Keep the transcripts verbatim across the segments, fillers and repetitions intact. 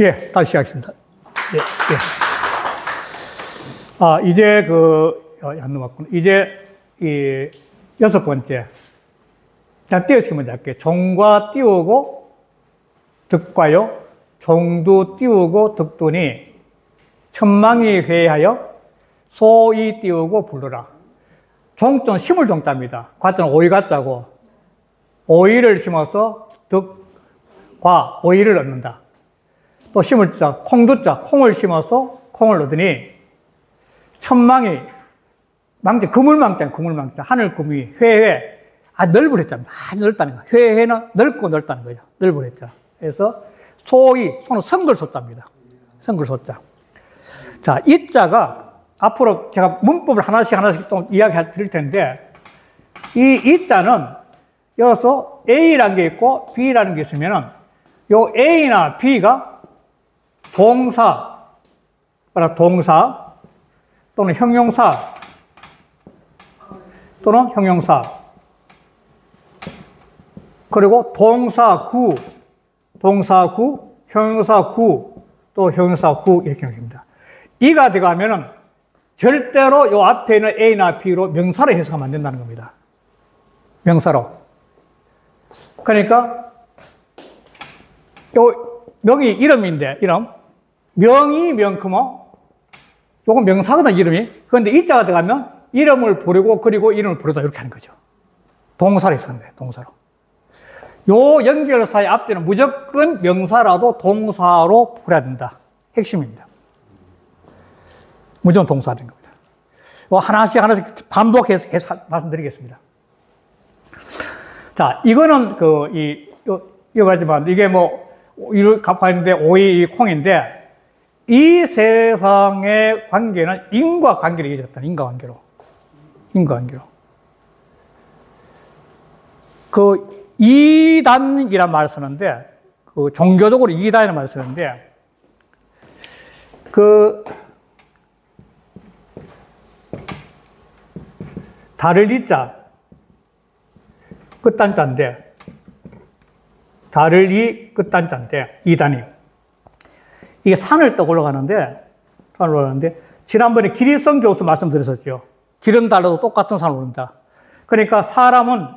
예, 다시 시작하겠습니다. 예, 예. 아, 이제 그, 어, 안 넘었구나. 이제 이 여섯 번째. 자, 띄어쓰기 먼저 할게요. 종과 띄우고 득과요. 종두 띄우고 득두니 천망이 회하여 소이 띄우고 부르라. 종전 심을 종자입니다. 과자는 오이 가짜고 오이를 심어서 득과 오이를 얻는다. 또 심을 자, 콩두자, 콩을 심어서 콩을 얻으니 천망이 망자, 그물망자, 그물망자, 하늘 구미, 회회, 아 넓으랬잖아, 아주 넓다는 거. 회회는 넓고 넓다는 거예요. 넓으랬죠. 그래서 소이, 소는 성글소자입니다. 성글소자. 자, 이 자가 앞으로 제가 문법을 하나씩 하나씩 또 이야기할 드릴 텐데 이 이 자는 여기서 A라는 게 있고 B라는 게 있으면은 요 A나 B가 동사, 동사 또는 형용사 또는 형용사 그리고 동사구, 동사구, 형용사구 또 형용사구 이렇게 하십니다. 이가 들어가면은 절대로 요 앞에 있는 A나 B로 명사로 해석하면 안 된다는 겁니다. 명사로. 그러니까 요 명이 이름인데 이름. 명이 명크모, 요건 명사거든, 이름이. 그런데 이 자가 들어가면 이름을 부르고, 그리고 이름을 부르다, 이렇게 하는 거죠. 동사로 해석하는 거예요, 동사로. 요 연결사의 앞뒤는 무조건 명사라도 동사로 풀어야 된다. 핵심입니다. 무조건 동사가 된 겁니다. 요 하나씩 하나씩 반복해서 계속 말씀드리겠습니다. 자, 이거는 그, 이, 요, 이거 하지만 이게 뭐, 이를 갚아있는데 오이, 콩인데, 이 세상의 관계는 인과 관계를 이어졌다. 인과 관계로. 인과 관계로. 그, 이단이란 말을 쓰는데, 그, 종교적으로 이단이라는 말을 쓰는데, 그, 다를 이 자, 끝단 자인데, 다를 이 끝단 자인데, 이단이. 이게 산을 떠 올라가는데, 산을 올라가는데, 지난번에 기리성 교수 말씀드렸었죠. 길은 달라도 똑같은 산을 오른다. 그러니까 사람은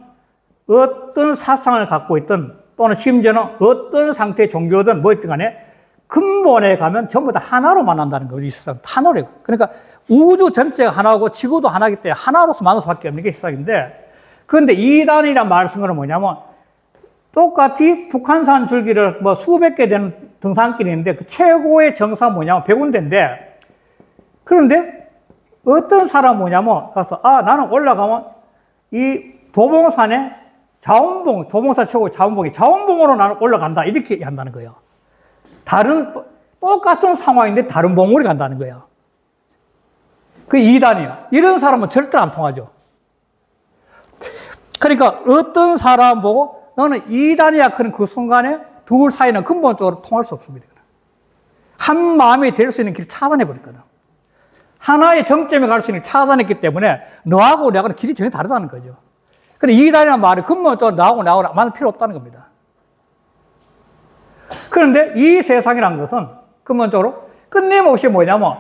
어떤 사상을 갖고 있든, 또는 심지어는 어떤 상태의 종교든 뭐였든 간에, 근본에 가면 전부 다 하나로 만난다는 거예요. 이 세상. 하나로. 그러니까 우주 전체가 하나고 지구도 하나이기 때문에 하나로서 만날 수 밖에 없는 게 세상인데, 그런데 이단이란 말을 쓴 거는 뭐냐면, 똑같이 북한산 줄기를 뭐 수백 개 되는 등산길이 있는데 그 최고의 정상 뭐냐면 백운대인데 그런데 어떤 사람 뭐냐면 가서 아 나는 올라가면 이 도봉산에 자원봉 도봉산 최고 자원봉이 자원봉으로 나는 올라간다 이렇게 한다는 거예요. 다른 똑같은 상황인데 다른 봉우리 간다는 거예요. 그게 이단이에요. 이런 사람은 절대 안 통하죠. 그러니까 어떤 사람 보고 너는 이단이야. 그런 그 순간에 둘 사이는 근본적으로 통할 수 없습니다. 한 마음이 될 수 있는 길을 차단해버렸거든. 하나의 정점에 갈 수 있는 길을 차단했기 때문에 너하고 내하고는 길이 전혀 다르다는 거죠. 그런데 이단이라는 말이 근본적으로 나하고 나하고 만날 필요 없다는 겁니다. 그런데 이 세상이라는 것은 근본적으로 끊임없이 뭐냐면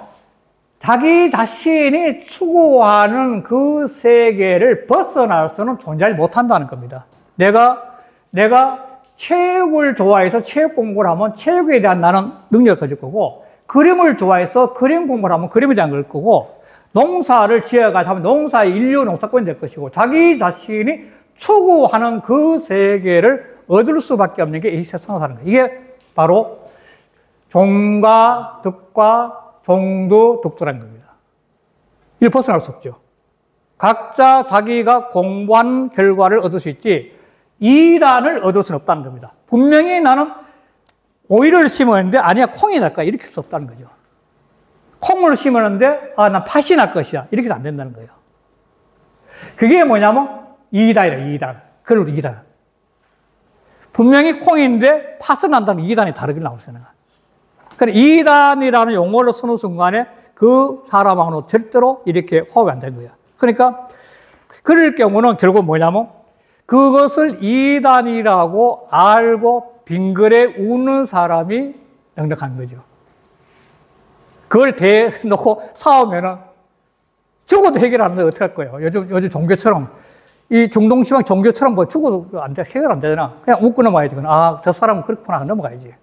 자기 자신이 추구하는 그 세계를 벗어나서는 존재하지 못한다는 겁니다. 내가 내가 체육을 좋아해서 체육 공부를 하면 체육에 대한 나는 능력을 가질 거고 그림을 좋아해서 그림 공부를 하면 그림에 대한 걸 거고 농사를 지어가지고 하면 농사의 인류 농사권이 될 것이고 자기 자신이 추구하는 그 세계를 얻을 수밖에 없는 게 이 세상을 사는 거예요. 이게 바로 종과 득과 종도 득도라는 겁니다. 이를 벗어날 수 없죠. 각자 자기가 공부한 결과를 얻을 수 있지 이단을 얻을 수는 없다는 겁니다. 분명히 나는 오이를 심었는데 아니야 콩이 날 거야 이렇게 할 수 없다는 거죠. 콩을 심었는데 아 난 팥이 날 것이야 이렇게는 안 된다는 거예요. 그게 뭐냐면 이단이래 이단. 그걸 이단. 분명히 콩인데 팥은 난다는 이단이 다르게 나올 수 있는 거야. 그러니까 이단이라는 용어를 쓰는 순간에 그 사람하고는 절대로 이렇게 호흡이 안 되는 거야. 그러니까 그럴 경우는 결국 뭐냐면 그것을 이단이라고 알고 빙그레 우는 사람이 능력한 거죠. 그걸 대놓고 싸우면은 죽어도 해결 안 되면 어떻게 할 거예요? 요즘, 요즘 종교처럼, 이 중동시방 종교처럼 뭐 죽어도 안 돼, 해결 안 되잖아. 그냥 웃고 넘어가야지. 아, 저 사람은 그렇구나. 넘어가야지.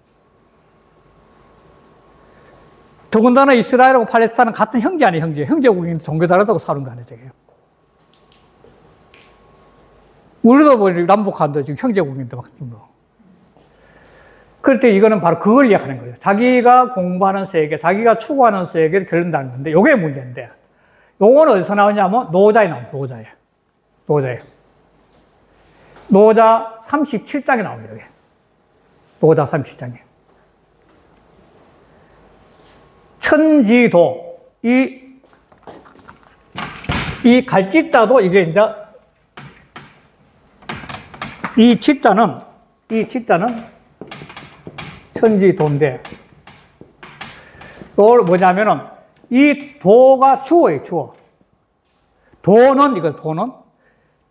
더군다나 이스라엘하고 팔레스타인은 같은 형제 아니에요, 형제. 형제국인데 종교 다르다고 사는 거 아니에요, 저게. 우리도 뭐 남북한도 지금 형제국인데 막 뭐. 그럴 때 이거는 바로 그걸 이야기하는 거예요. 자기가 공부하는 세계, 자기가 추구하는 세계를 결론다는 건데, 요게 문제인데, 요건 어디서 나오냐면, 노자에 나옵니다. 노자에. 노자에. 노자 삼십칠 장에 나옵니다. 이게. 노자 삼십칠 장에. 천지도, 이, 이 갈지자도 이게 이제, 이 지자는, 이 지자는 천지도인데, 이걸 뭐냐면은, 이 도가 주어예요, 주어. 도는, 이거 도는,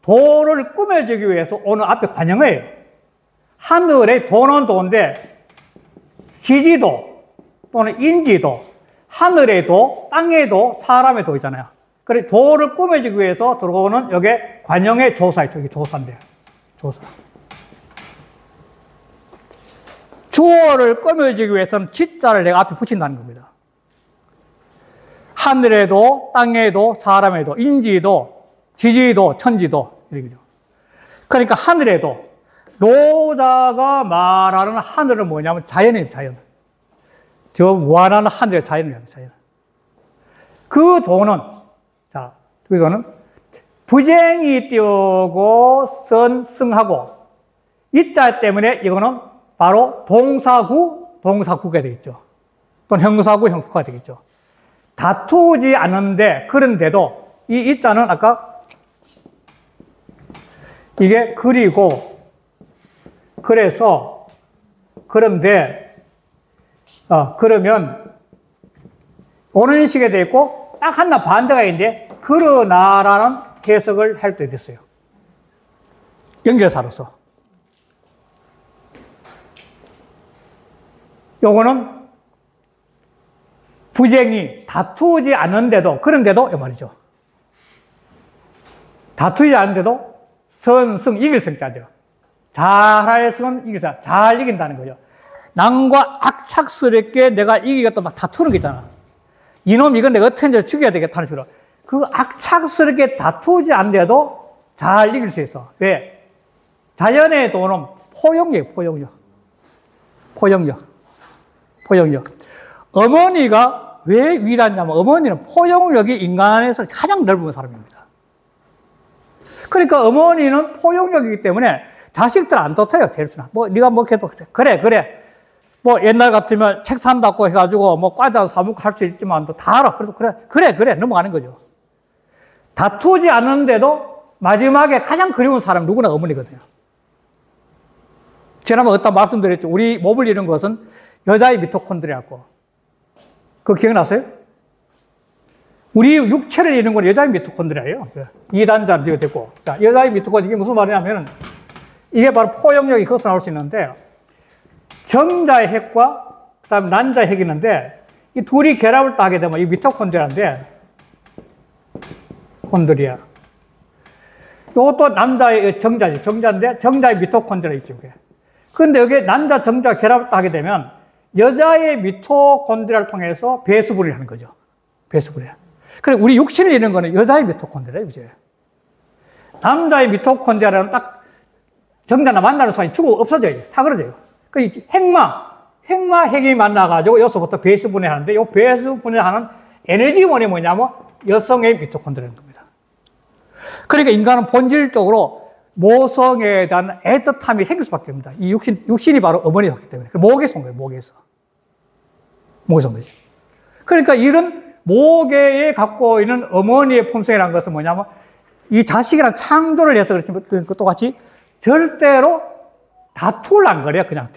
도를 꾸며주기 위해서 오늘 앞에 관형이에요. 하늘의 도는 도인데, 지지도 또는 인지도, 하늘의 도, 땅의 도, 사람의 도 있잖아요. 그래서 도를 꾸며주기 위해서 들어오는 여기에 관형의 조사예요. 저기 조사인데, 조사. 주어를 꾸며주기 위해서는 지자를 내가 앞에 붙인다는 겁니다. 하늘에도, 땅에도, 사람에도, 인지도, 지지도, 천지도. 이렇게죠. 그러니까 하늘에도, 노자가 말하는 하늘은 뭐냐면 자연이에요, 자연. 저 무한한 하늘의 자연이에요, 자연. 그 도는, 자, 그 도는 부쟁이 띄우고 선승하고 이 자 때문에 이거는 바로 동사구, 동사구가 되겠죠. 또는 형사구, 형사구가 되겠죠. 다투지 않은데, 그런데도, 이, 이 자는 아까, 이게 그리고, 그래서, 그런데, 어, 그러면, 오는 식에 되어 있고, 딱 하나 반대가 있는데, 그러나라는 해석을 할 때 됐어요. 연결사로서. 요거는 부쟁이 다투지 않은데도, 그런데도, 이 말이죠. 다투지 않은데도 선승, 이길 승자죠. 잘할 승은 이길 승자, 잘 이긴다는 거죠. 남과 악착스럽게 내가 이기겠다 막 다투는 거 있잖아. 이놈 이건 내가 어떻게 죽여야 되겠다는 식으로. 그 악착스럽게 다투지 않은데도 잘 이길 수 있어. 왜? 자연의 도는 포용력, 포용력. 포용력. 포용력. 어머니가 왜 위대하냐면 어머니는 포용력이 인간에서 가장 넓은 사람입니다. 그러니까 어머니는 포용력이기 때문에 자식들 안 둬요, 대수나. 뭐 네가 뭐 계속 그래 그래. 뭐 옛날 같으면 책 산다고 해가지고 뭐 과자 사먹고 할 수 있지만 다 알아. 그래도 그래 그래 그래 넘어가는 거죠. 다투지 않는데도 마지막에 가장 그리운 사람 누구나 어머니거든요. 지난번 어떤 말씀드렸죠. 우리 몸을 잃은 것은 여자의 미토콘드리아고. 그거 기억나세요? 우리 육체를 잃는 건 여자의 미토콘드리아예요. 이단자는 이거 됐고. 자, 여자의 미토콘드리아, 이게 무슨 말이냐면은, 이게 바로 포용력이 거기서 나올 수 있는데, 정자의 핵과, 그 다음에 난자의 핵이 있는데, 이 둘이 결합을 따게 되면 이 미토콘드리아인데, 콘드리아. 이것도 남자의 정자지. 정자인데, 정자의 미토콘드리아 있죠. 이게. 근데 여기 남자 정자 결합을 하게 되면 여자의 미토콘드리아를 통해서 배수분리를 하는 거죠. 배수분리야. 그래 우리 육신을 잃는 거는 여자의 미토콘드리아예요, 이제. 남자의 미토콘드리아는 딱 정자나 만나는 순간 죽어 없어져요, 사그러져요. 그 핵마, 핵마 핵이 만나가지고 여기서부터 배수분해 하는데, 이 배수분해하는 에너지원이 뭐냐면 여성의 미토콘드리아인 겁니다. 그러니까 인간은 본질적으로 모성에 대한 애틋함이 생길 수밖에 없습니다. 이 육신, 육신이 바로 어머니였기 때문에. 목에서 온 거예요, 목에서. 목에서 온 거지. 그러니까 이런 목에 갖고 있는 어머니의 품성이라는 것은 뭐냐면, 이 자식이랑 창조를 해서 그렇지만, 똑같이 절대로 다툴 안 거래요, 그냥.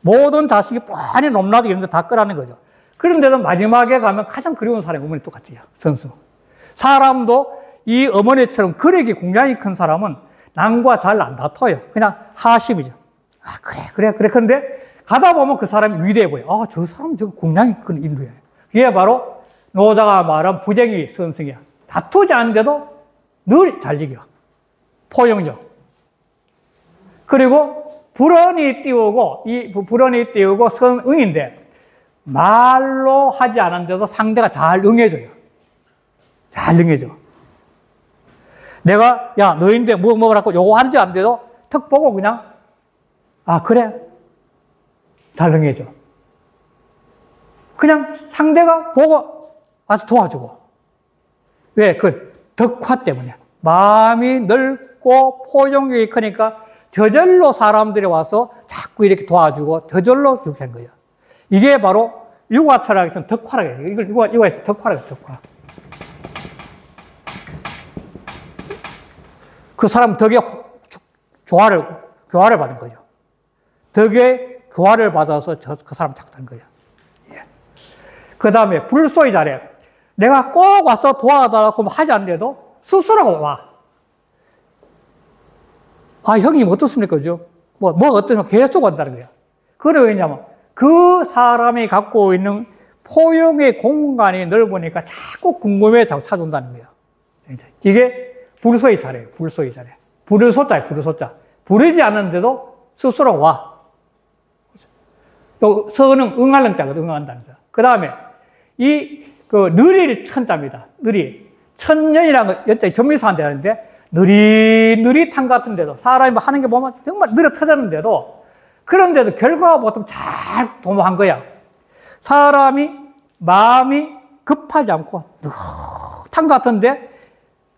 모든 자식이 뻔히 넘나들게 있는데 다 끄라는 거죠. 그런데도 마지막에 가면 가장 그리운 사람이 어머니 똑같아요, 선수. 사람도 이 어머니처럼 그력이 공량이 큰 사람은 남과 잘 안 다퉈요. 그냥 하심이죠. 아, 그래, 그래, 그래. 그런데 가다 보면 그 사람이 위대해 보여요. 아, 저 사람 저 공양이 큰 인류야. 그게 바로 노자가 말한 부쟁이 선승이야. 다투지 않는데도 늘 잘 이겨. 포용력. 그리고 불언이 띄우고, 이 불언이 띄우고 선응인데, 말로 하지 않았는데도 상대가 잘 응해줘요. 잘 응해줘. 내가, 야, 너인데 뭐 먹으라고 요거 하는지 않는데도 턱 보고 그냥, 아, 그래? 잘 응해줘. 그냥 상대가 보고 와서 도와주고. 왜? 그 덕화 때문에. 마음이 넓고 포용력이 크니까 저절로 사람들이 와서 자꾸 이렇게 도와주고 저절로 그렇게 한 거예요. 이게 바로 유화 철학에서는 덕화라고 해요. 이걸 유화, 유화에서 덕화라고 해요, 덕화. 그 사람 덕에 조화를, 교화를 받은 거죠. 덕에 교화를 받아서 저, 그 사람 자꾸 된 거예요. 예. 그 다음에 불소의 자리에 내가 꼭 와서 도와달라고 하지 않는데도 스스로 와. 아, 형님, 어떻습니까? 그죠? 뭐, 뭐, 어떠냐? 계속 온다는 거야. 그게 왜냐면, 그 사람이 갖고 있는 포용의 공간이 넓으니까 자꾸 궁금해, 자꾸 찾아온다는 거야. 이게 불소의 자리예요, 불소의 자리. 부를 소자예요, 부를 소자. 부르지 않는데도 스스로 와. 또, 서는 응하는 자거든, 응한다는 자. 그 다음에, 이, 그, 느릴 천자입니다. 느리. 천년이라는 건, 여태 전미사한테 하는데, 느릿느릿한 같은데도, 사람이 하는 게 보면 정말 느려 터졌는데도, 그런데도 결과가 보통 잘 도모한 거야. 사람이, 마음이 급하지 않고, 느긋한 같은데,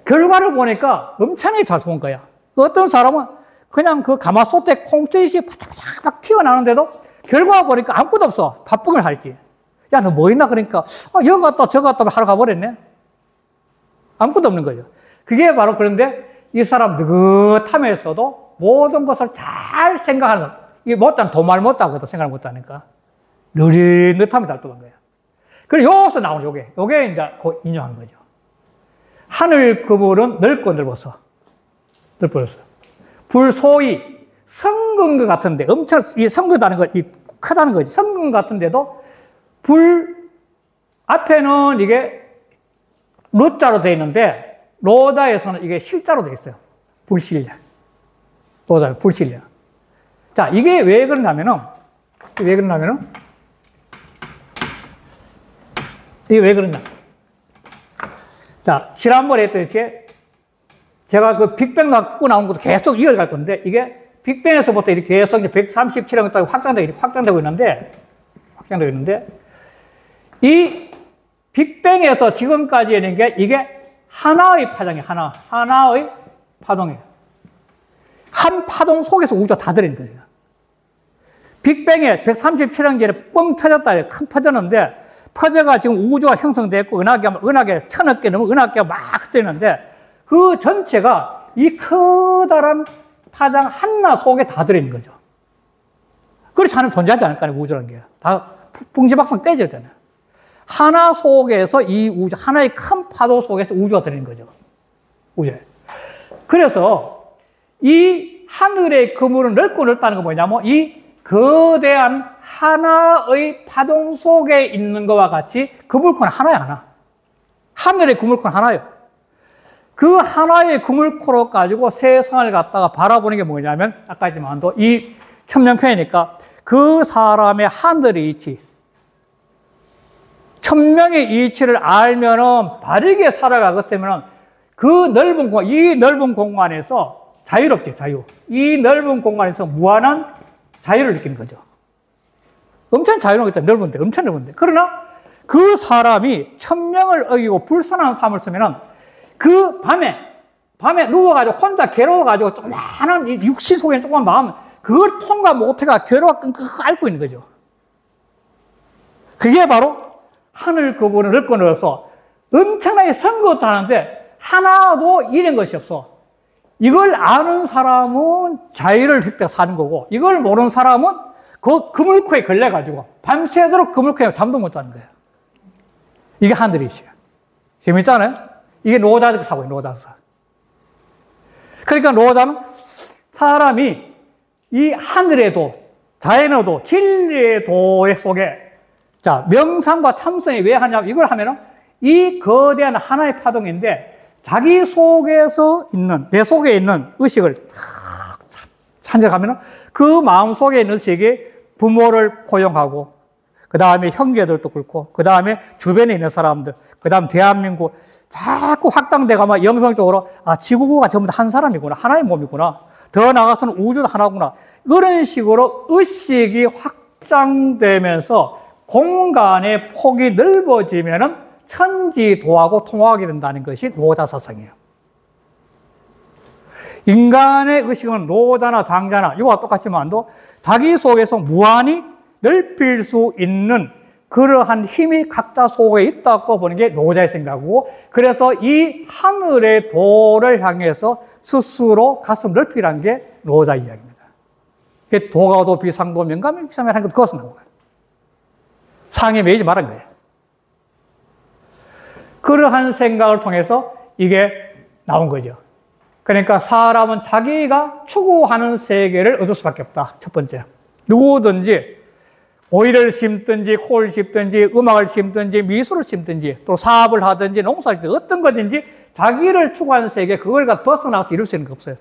결과를 보니까 엄청나게 잘 좋은 거야. 어떤 사람은 그냥 그 가마솥에 콩쥐이 바짝바짝 막 튀어나오는데도, 결과가 보니까 아무것도 없어. 바쁘게 살지. 야, 너 뭐 있나? 그러니까, 아, 여기 갔다, 저기 갔다 하러 가버렸네. 아무것도 없는 거죠. 그게 바로 그런데 이 사람 느긋하면서도 모든 것을 잘 생각하는, 이게 못한 도말 못하고도 생각을 못하니까 느릿느릿하면 잘 도는 거예요. 그리고 여기서 나오는 요게, 요게 이제 그 인용한 거죠. 하늘 그물은 넓고 넓어서, 넓어서. 불소위 성근 것 같은데, 엄청, 이 성근다는 거, 이 크다는 거지. 성근 같은데도 불 앞에는 이게 루자로 되어 있는데, 노자에서는 이게 실자로 되어 있어요. 불실자. 노자, 불실자. 자, 이게 왜 그러냐면은, 왜 그러냐면은, 이게 왜 그러냐. 자, 지난번에 했듯이 제가 그 빅뱅 갖고 나온 것도 계속 이어갈 건데, 이게 빅뱅에서부터 이렇게 계속 이제 백삼십칠 억까지 확장되고, 확장되고 있는데, 확장되고 있는데, 이 빅뱅에서 지금까지 있는 게 이게 하나의 파장이 하나, 하나의 파동이에요. 한 파동 속에서 우주가 다 들어있는 거예요. 빅뱅에 백삼십칠 년 전에 뻥 터졌다, 큰 퍼졌는데, 퍼져가 지금 우주가 형성됐고, 은하계, 은하계, 천억 개 넘은 은하계가 막 흩어지는데, 그 전체가 이 커다란 파장 하나 속에 다 들어있는 거죠. 그렇지 않으면 존재하지 않을 거 아니에요, 우주라는 게. 다 풍지박산 깨졌잖아요. 하나 속에서 이 우주, 하나의 큰 파도 속에서 우주가 되는 거죠. 우주. 그래서 이 하늘의 그물은 넓고 넓다는 건 뭐냐면 이 거대한 하나의 파동 속에 있는 것과 같이 그물콘 하나야, 하나. 하늘의 그물콘 하나예요. 그 하나의 그물코로 가지고 세상을 갖다가 바라보는 게 뭐냐면 아까 했지만도 이 천명편이니까 그 사람의 하늘의 이치. 천명의 이치를 알면은 바르게 살아가. 그렇다면은 그 넓은 공간, 이 넓은 공간에서 자유롭게 자유. 이 넓은 공간에서 무한한 자유를 느끼는 거죠. 엄청 자유롭겠다. 넓은데, 엄청 넓은데. 그러나 그 사람이 천명을 어기고 불선한 삶을 쓰면은 그 밤에, 밤에 누워가지고 혼자 괴로워가지고 조그마한 이 육신 속에 조그만 마음, 그걸 통과 못해가 괴로워 끙끙 앓고 있는 거죠. 그게 바로 하늘 그분을 넓고 넓어서 엄청나게 선것도 하는데 하나도 잃은 것이 없어. 이걸 아는 사람은 자유를 획득 사는 거고 이걸 모르는 사람은 그 그물코에 걸려가지고 밤새도록 그물코에 잠도 못 자는 거예요. 이게 하늘이시야. 재밌잖아요? 이게 노자적 사고예요, 노자적 사고. 그러니까 노자는 사람이 이 하늘의 도, 자연의 도, 진리의 도의 속에 자 명상과 참선이 왜 하냐면 이걸 하면은 이 거대한 하나의 파동인데 자기 속에서 있는 내 속에 있는 의식을 탁 산책하면은 그 마음 속에 있는 의식이 부모를 포용하고 그 다음에 형제들도 그렇고 그 다음에 주변에 있는 사람들 그 다음 대한민국 자꾸 확장돼가면 영성적으로 아 지구가 전부 다 한 사람이구나 하나의 몸이구나 더 나아가서는 우주도 하나구나 그런 식으로 의식이 확장되면서 공간의 폭이 넓어지면은 천지도하고 통화하게 된다는 것이 노자 사상이에요. 인간의 의식은 노자나 장자나 이거와 똑같지만도 자기 속에서 무한히 넓힐 수 있는 그러한 힘이 각자 속에 있다고 보는 게 노자의 생각이고 그래서 이 하늘의 도를 향해서 스스로 가슴 넓히라는 게 노자 이야기입니다. 도가도 비상도 명감이 비상이라는 것도 그것은 나온 거예요. 상에 매이지 말은 거예요. 그러한 생각을 통해서 이게 나온 거죠. 그러니까 사람은 자기가 추구하는 세계를 얻을 수밖에 없다. 첫 번째, 누구든지 오이를 심든지 콜을 심든지 음악을 심든지 미술을 심든지 또 사업을 하든지 농사를 하든지 어떤 거든지 자기를 추구하는 세계 그걸 벗어나서 이룰 수 있는 게 없어요.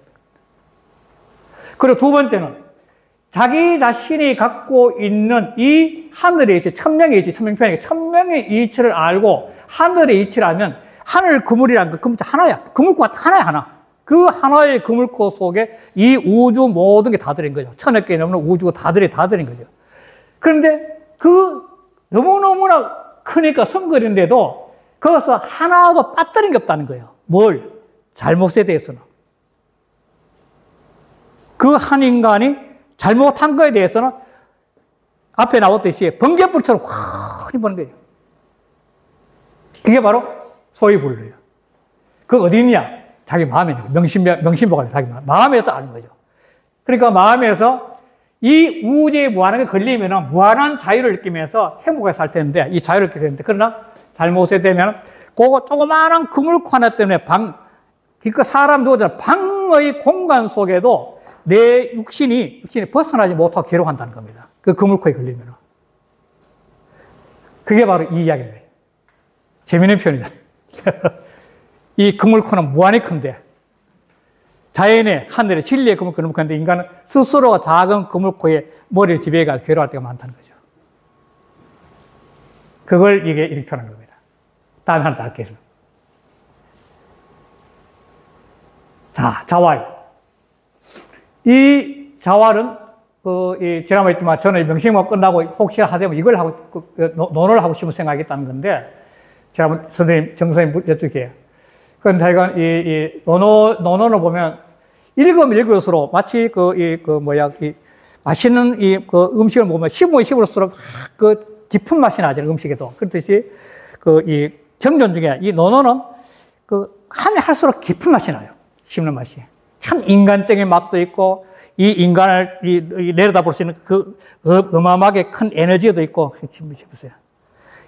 그리고 두 번째는 자기 자신이 갖고 있는 이 하늘의 이치, 천명의 이치, 천명편이 천명의 이치를 알고 하늘의 이치를 알면 하늘 그물이란 그 그물자 하나야. 그물코가 하나야 하나. 그 하나의 그물코 속에 이 우주 모든 게 다 들인 거죠. 천억 개 넘는 우주가 다 들이 다 들인 거죠. 그런데 그 너무너무나 크니까 성거리인데도 거기서 하나도 빠뜨린 게 없다는 거예요. 뭘? 잘못에 대해서는. 그 한 인간이 잘못한 거에 대해서는 앞에 나왔듯이 번개불처럼 확 입는 거예요. 그게 바로 소위 분류예요. 그거 어디 있냐? 자기 마음에 있는 거예요. 명심보관이 자기 마음. 마음에서 아는 거죠. 그러니까 마음에서 이 우주의 무한하게 걸리면 무한한 자유를 느끼면서 행복하게 살 텐데, 이 자유를 느끼게 되는데, 그러나 잘못이 되면, 그거 조그마한 그물코 하나 때문에 방, 그러니까 사람 누구든 방의 공간 속에도 내 육신이, 육신이 벗어나지 못하고 괴로워한다는 겁니다. 그 그물코에 걸리면. 그게 바로 이 이야기입니다. 재미있는 표현이다. 이 그물코는 무한히 큰데, 자연의 하늘의 진리의 그물코 너무 큰데 인간은 스스로가 작은 그물코에 머리를 지배해가 괴로워할 때가 많다는 거죠. 그걸 이게 이렇게 표현한 겁니다. 다음 하나 더 할게요. 자, 자활. 이 자활은 그, 이, 지난번에 했지만 저는 명심과 끝나고 혹시 하자면 이걸 하고 논을 하고 싶은 생각이 있다는 건데 지난번 선생님 정선생님 여쭤볼게요. 그런데 하여간, 이, 이, 논어, 논어를 보면, 읽으면 읽을수록, 마치 그, 이, 그, 뭐야, 이, 맛있는 이, 그 음식을 먹으면, 씹으면 씹을수록, 그, 깊은 맛이 나잖아요, 음식에도. 그렇듯이, 그, 이, 경전 중에, 이 논어는, 그, 하면 할수록 깊은 맛이 나요. 씹는 맛이. 참 인간적인 맛도 있고, 이 인간을, 이, 이 내려다 볼 수 있는 그, 어마어마하게 큰 에너지도 있고, 씹으세요.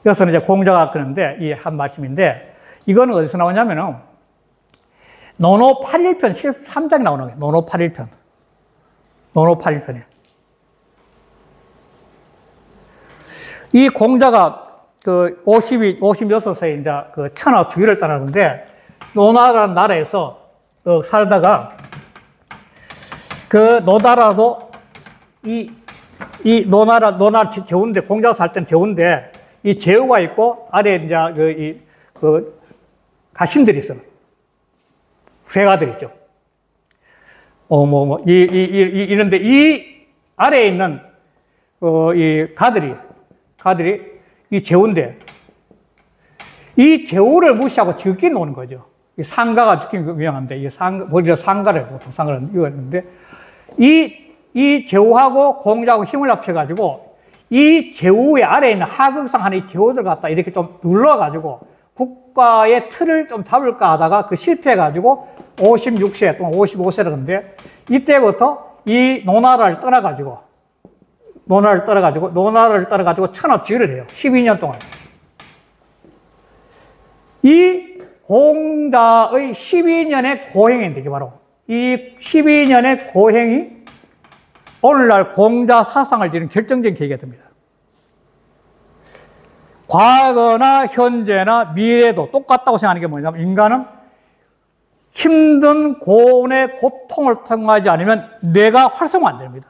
여기서는 이제 공자가 그러는데, 이 한 말씀인데, 이건 어디서 나오냐면은, 논어 팔십일 편, 십삼 장이 나오는 거예요. 논어 팔십일 편. 논어 팔십일 편에. 이 공자가 그 오십이, 오십육 세에 이제 그 천하 주의를 따르는데, 노나라는 나라에서 그 살다가, 그 노나라도 이, 이 노나라, 노나라 제후인데, 공자가 살 때는 제후인데, 이 제후가 있고, 아래에 이제 그, 이, 그, 가신들이 있어요. 회가들 있죠. 어, 뭐, 뭐, 이, 이, 이, 이런데 이 아래에 있는, 어, 이 가들이, 가들이 이 제후인데, 이 제후를 무시하고 지극히 노는 거죠. 이 상가가 죽기 유명한데, 이 상가, 오히려 상가를, 보통 상가를 이거였는데, 이, 이 제후하고 공자하고 힘을 합쳐가지고, 이 제후의 아래에 있는 하극상 하는 이 제후들 갖다 이렇게 좀 눌러가지고, 국가의 틀을 좀 잡을까 하다가 그 실패해가지고 오십육 세 또는 오십오 세라던데 이때부터 이 노나라를 떠나가지고 노나라를 떠나가지고 노나라를 떠나가지고 천하주의를 해요. 십이 년 동안. 이 공자의 십이 년의 고행인데 이게 바로 이 십이 년의 고행이 오늘날 공자 사상을 지는 결정적인 계기가 됩니다. 과거나 현재나 미래도 똑같다고 생각하는 게 뭐냐면, 인간은 힘든 고온의 고통을 통하지 않으면 뇌가 활성화 안 됩니다.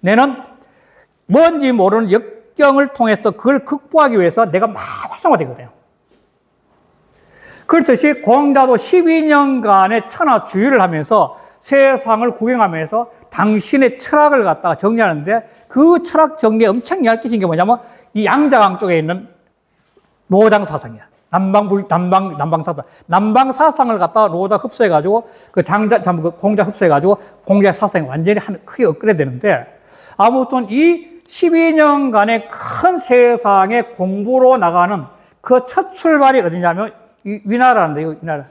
뇌는 뭔지 모르는 역경을 통해서 그걸 극복하기 위해서 뇌가 막 활성화되거든요. 그렇듯이 공자도 십이 년간의 천하 주유를 하면서 세상을 구경하면서 당신의 철학을 갖다가 정리하는데, 그 철학 정리에 엄청 영향을 끼친 게 뭐냐면 이 양자강 쪽에 있는 노장 사상이야. 남방 불 남방 남방 사상. 남방 사상을 갖다가 노자 흡수해 가지고 그 장자 참 그 공자 흡수해 가지고 공자의 사상이 완전히 한 크게 업그레이드되는데, 아무튼 이 십이 년간의 큰 세상의 공부로 나가는 그 첫 출발이 어디냐면 이 위나라는 데요. 위나라.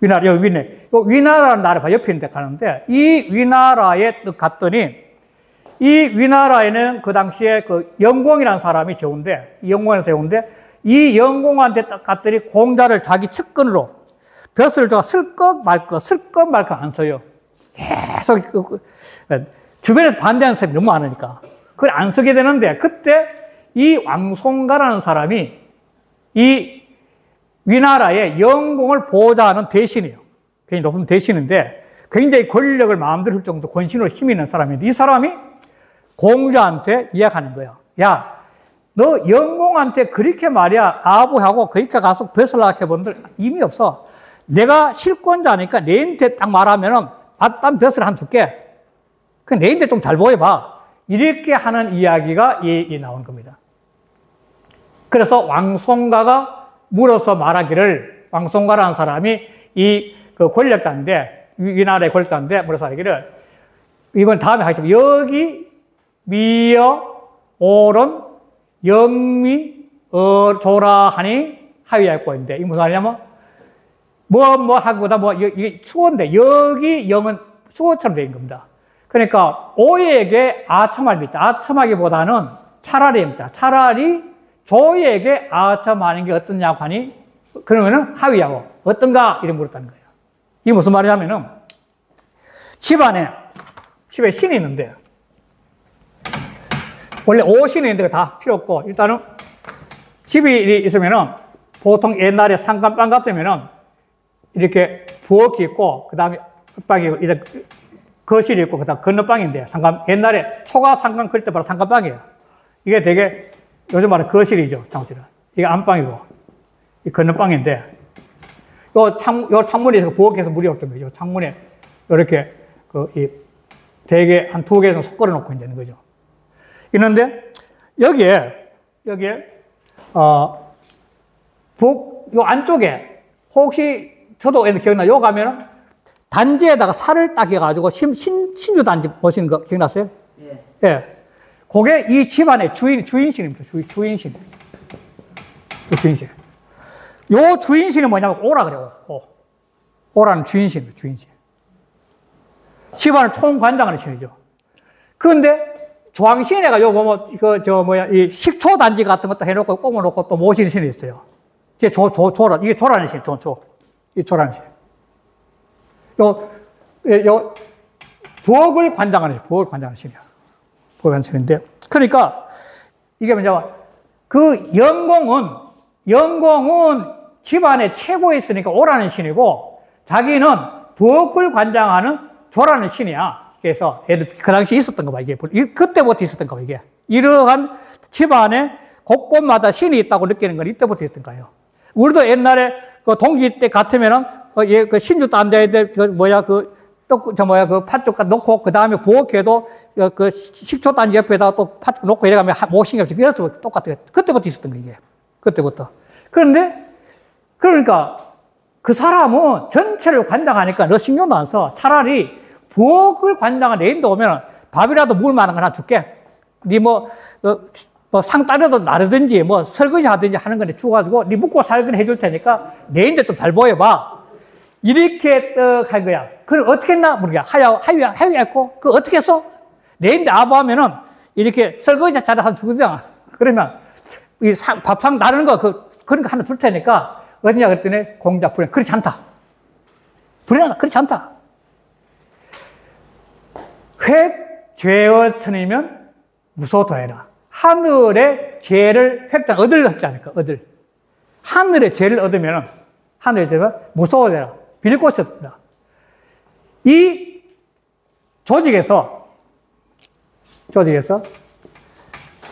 위나라, 여기 위네. 위나라는 나라 옆에 있는 데 가는데, 이 위나라에 갔더니, 이 위나라에는 그 당시에 그 영공이라는 사람이 제후인데, 이 영공이라는 제후인데, 이 영공한테 딱 갔더니 공자를 자기 측근으로 벼슬을 줘서 쓸것 말것, 쓸것 말것 안 써요. 계속 주변에서 반대하는 사람이 너무 많으니까. 그걸 안 쓰게 되는데, 그때 이 왕송가라는 사람이 이 위나라의 영공을 보호자하는 대신이에요. 굉장히 높은 대신인데, 굉장히 권력을 마음대로 할 정도 권신으로 힘이 있는 사람인데, 이 사람이 공자한테 이야기하는 거야. 야, 너 영공한테 그렇게 말이야, 아부하고 그러니까 가서 벼슬락 해보는데 의미 없어. 내가 실권자니까 내한테 딱 말하면은 밭단 벼슬 한 두 개. 그 내한테 좀 잘 보여봐. 이렇게 하는 이야기가 이, 이 나온 겁니다. 그래서 왕송가가 물어서 말하기를, 왕송가라는 사람이 이 그 권력자인데, 위나라의 권력자인데, 물어서 말하기를, 이건 다음에 하겠지만, 여기 미여 오른 영미 어 조라하니 하위할 거인데, 이 무슨 말이냐면, 뭐, 뭐 하기보다 뭐, 이게 수어인데, 여기 영은 수어처럼 된 겁니다. 그러니까, 오에게 아첨할 믿자. 아첨하기보다는 차라리 믿자. 차라리 조에게 아첨하는 게 어떠냐고 하니, 그러면은 하위하고, 어떤가? 이래 물었다는 거예요. 이게 무슨 말이냐면은, 집안에, 집에 신이 있는데, 원래 오신이 있는데 다 필요 없고, 일단은 집이 있으면은, 보통 옛날에 상간빵 같으면은, 이렇게 부엌이 있고, 그 다음에 흙방이 있고, 이렇게 거실이 있고, 그 다음 건너방인데, 상간, 옛날에 초가 상간 클 때 바로 상간빵이에요. 이게 되게, 요즘 말하는 거실이죠, 장실은. 이게 안방이고, 이 건너방인데, 요 창, 요 창문에서, 부엌에서 물이 없던 거죠. 창문에, 요렇게, 그, 이, 대개 한 두 개에서 속 걸어 놓고 있는 거죠. 있는데, 여기에, 여기에, 어, 북, 요 안쪽에, 혹시, 저도 기억나요? 요 가면은, 단지에다가 살을 딱 해가지고, 신, 신, 신주단지 보시는 거 기억나세요? 예. 예. 그게 이 집안의 주인, 주인신입니다. 주, 주인신. 주인신. 요 주인신이 뭐냐면 오라 그래요. 오. 오라는 주인신입니다. 주인신. 집안을 총관장하는 신이죠. 그런데 조항신애가 요 보면, 그, 저, 뭐야, 이 식초단지 같은 것도 해놓고 꼽아놓고 또 모시는 신이 있어요. 이게 조, 조, 조라, 이게 조라는 신, 조, 조. 이 조라는 신. 요, 요, 부엌을 관장하는 신, 부엌을 관장하는 신이야. 보관설인데, 그러니까 이게 뭐냐면, 그 영공은 영공은 집안에 최고에 있으니까 오라는 신이고, 자기는 부엌을 관장하는 조라는 신이야. 그래서 그 당시 있었던 거 봐, 이게 그때부터 있었던 거 봐, 이게 이러한 집안에 곳곳마다 신이 있다고 느끼는 건 이때부터 있던 거예요. 우리도 옛날에 그 동기 때 같으면은 그 신주 딴데 그 뭐야 그 또, 저, 뭐야, 그 팥죽 놓고, 그 다음에 부엌에도, 그 식초단지 옆에다가 또 팥죽 놓고 이래가면 모신이 없이, 그래서 똑같아요. 그때부터 있었던 거, 이게. 그때부터. 그런데, 그러니까, 그 사람은 전체를 관장하니까 너 신경도 안 써. 차라리 부엌을 관장한 애인도 오면 밥이라도 물 많은 거 하나 줄게. 니 뭐, 뭐 상 따려도 나르든지, 뭐 설거지 하든지 하는 거에 주가지고, 니 묵고 살거나 해줄 테니까, 내인데 좀 잘 보여봐. 이렇게 떡 할 거야. 그걸 어떻게 했나? 모르겠어. 하야, 하야, 하야 했고, 그거 어떻게 했어? 내인데 아부하면은, 이렇게 설거지 잘해서 죽으잖아. 그러면, 이 상, 밥상 나르는 거, 그, 그런 거 하나 줄 테니까, 어디냐 그랬더니 공자 불행. 그렇지 않다. 불행하다. 그렇지 않다. 획죄어 천이면 무소도해라. 하늘의 죄를 획자 얻을 없지 않을까? 얻을. 하늘의 죄를 얻으면 하늘의 죄가 무소도해라. 빌릴 곳이 없다. 이 조직에서 조직에서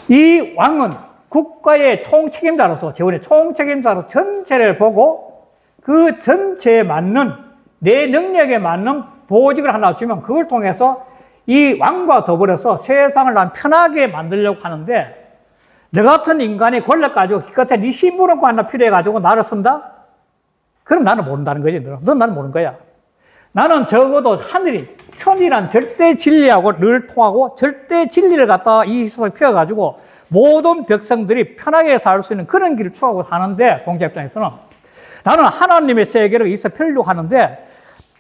이 왕은 국가의 총책임자로서 재원의 총책임자로 전체를 보고 그 전체에 맞는 내 능력에 맞는 보직을 하나 주면 그걸 통해서 이 왕과 더불어서 세상을 난 편하게 만들려고 하는데 너 같은 인간이 권력 가지고 기껏해 네 신분권 하나 필요해 가지고 나를 쓴다? 그럼 나는 모른다는 거지. 넌 나는 모르는 거야. 나는 적어도 하늘이 천이란 절대 진리하고 늘 통하고 절대 진리를 갖다 이 세상에 펴가지고 모든 백성들이 편하게 살 수 있는 그런 길을 추구하고 사는데 공자 입장에서는 나는 하나님의 세계를 있어 펴려고 하는데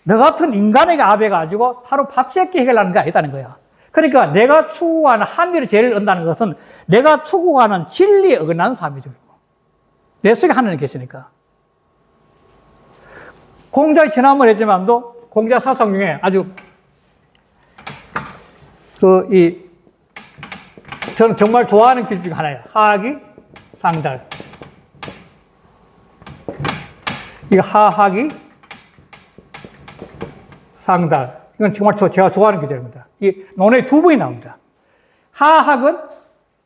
너 같은 인간에게 압해가지고 하루 밥 새끼 해결하는 게 아니다는 거야. 그러니까 내가 추구하는 하늘의 죄를 얻는다는 것은 내가 추구하는 진리에 어긋나는 삶이죠. 내 속에 하나님 계시니까. 공자의 지난번에 했지만도 공자 사상 중에 아주 그 이 저는 정말 좋아하는 길 중 하나예요. 하학이 상달. 이 하학이 상달. 이건 정말 저, 제가 좋아하는 기절입니다. 이 논의 두 번이 나옵니다. 하학은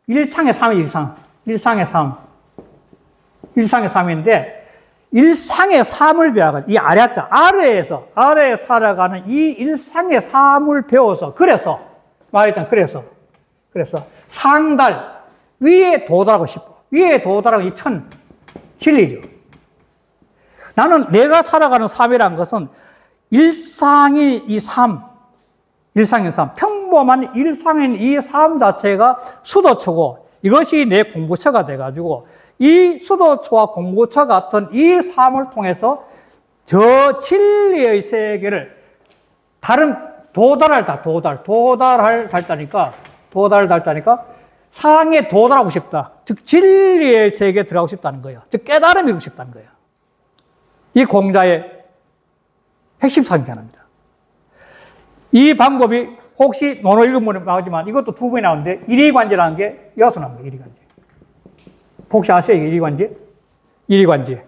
일상의 삶이 일상, 일상의 삶, 일상의 삶인데. 일상의 삶을 배워가지고, 이 아래자, 아래에서, 아래에 살아가는 이 일상의 삶을 배워서, 그래서, 말했잖아, 그래서, 그래서, 상달, 위에 도달하고 싶어. 위에 도달하고 이 천, 진리죠. 나는 내가 살아가는 삶이란 것은 일상의 이 삶, 일상의 삶, 평범한 일상인 이 삶 자체가 수도처고, 이것이 내 공부처가 돼가지고, 이 수도처와 공부처 같은 이 삶을 통해서 저 진리의 세계를 다른 도달할 다, 도달, 도달할 달자니까, 도달할 달자니까 상에 도달하고 싶다. 즉, 진리의 세계에 들어가고 싶다는 거예요. 즉, 깨달음이 이루고 싶다는 거예요. 이 공자의 핵심 사항이 하나입니다. 이 방법이 혹시 논어 읽은 분은 나오지만 이것도 두 번이 나오는데 일위관제라는 게 여기서 나옵니다. 일위관제. 혹시 아세요? 이게 일위관제? 일위관제.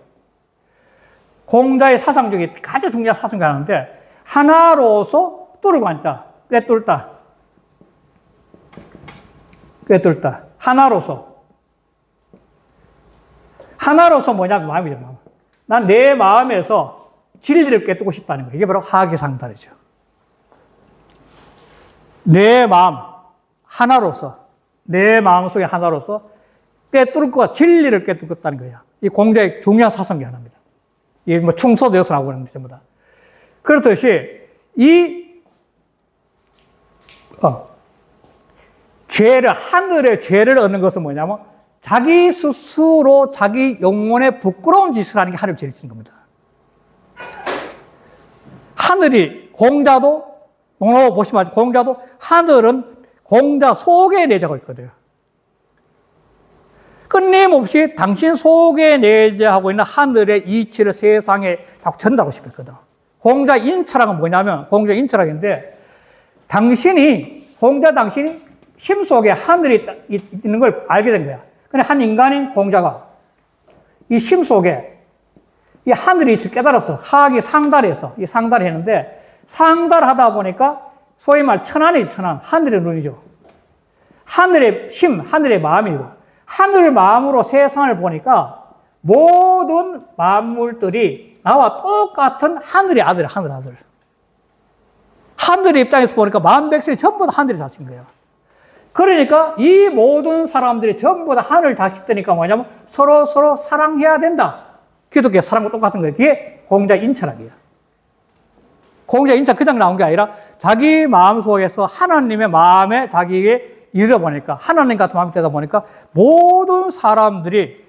공자의 사상 중에 가장 중요한 사상이 하는데 하나로서 뚫고 앉다. 꿰뚫다. 꿰뚫다. 하나로서. 하나로서 뭐냐? 마음이죠. 마음. 난 내 마음에서 진리를 꿰뚫고 싶다는 거예요. 이게 바로 하기상달이죠. 내 마음, 하나로서, 내 마음 속에 하나로서 깨뚫고, 진리를 깨뚫었다는 거야. 이 공자의 중요한 사상이 하나입니다. 이게 뭐 충서도 여기서 나오고 있는 전부 다. 그렇듯이, 이, 어, 죄를, 하늘의 죄를 얻는 것은 뭐냐면, 자기 스스로 자기 영혼의 부끄러운 짓을 하는 게 하늘의 죄를 짓는 겁니다. 하늘이, 공자도, 오늘 보시면 공자도 하늘은 공자 속에 내재하고 있거든요. 끊임없이 당신 속에 내재하고 있는 하늘의 이치를 세상에 자꾸 전달하고 싶었거든. 공자 인철학은 뭐냐면 공자 인철학인데 당신이 공자 당신이 심속에 하늘이 있는 걸 알게 된 거야. 그런데 한 인간인 공자가 이 심속에 이 하늘이 있을 깨달았어. 하학이 상달해서 이 상달을 했는데. 상달하다 보니까 소위 말 천안이지 천안, 하늘의 눈이죠. 하늘의 심, 하늘의 마음이고 하늘 마음으로 세상을 보니까 모든 만물들이 나와 똑같은 하늘의 아들, 하늘 아들. 하늘의 입장에서 보니까 만 백성이 전부 다 하늘의 자식인 거예요. 그러니까 이 모든 사람들이 전부 다 하늘 자식 되니까 뭐냐면 서로 서로 사랑해야 된다. 기독교의 사랑과 똑같은 거예요. 그게 공자 인철학이에요. 공자 인자 그냥 나온 게 아니라 자기 마음 속에서 하나님의 마음에 자기에게 이르러 보니까 하나님 같은 마음이 되다 보니까 모든 사람들이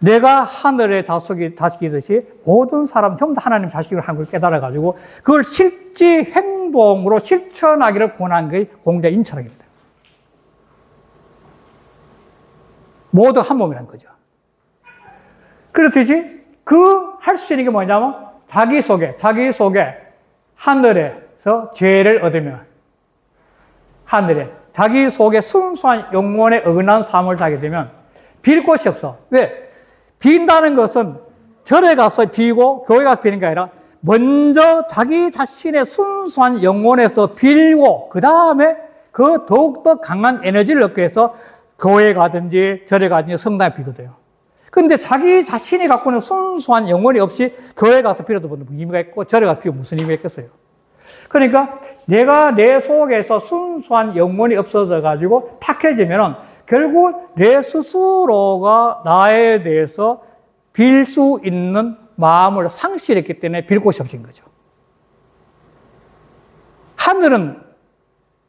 내가 하늘의 자식이, 자식이듯이 모든 사람 전부 다 하나님 자식을 한 걸 깨달아가지고 그걸 실제 행동으로 실천하기를 권한 게 공자 인철학입니다. 모두 한 몸이라는 거죠. 그렇듯이 그 할 수 있는 게 뭐냐면 자기 속에, 자기 속에 하늘에서 죄를 얻으면 하늘에 자기 속에 순수한 영혼에 어긋난 삶을 살게 되면 빌 곳이 없어. 왜? 빈다는 것은 절에 가서 빌고 교회 가서 빌는 게 아니라 먼저 자기 자신의 순수한 영혼에서 빌고 그 다음에 그 더욱더 강한 에너지를 얻기 위해서 교회 가든지 절에 가든지 성당에 빌거든요. 근데 자기 자신이 갖고 있는 순수한 영혼이 없이 교회 가서 빌어도 무슨 의미가 있고 절에 가서 빌어도 무슨 의미가 있겠어요. 그러니까 내가 내 속에서 순수한 영혼이 없어져 가지고 탁해지면은 결국 내 스스로가 나에 대해서 빌 수 있는 마음을 상실했기 때문에 빌 곳이 없인 거죠. 하늘은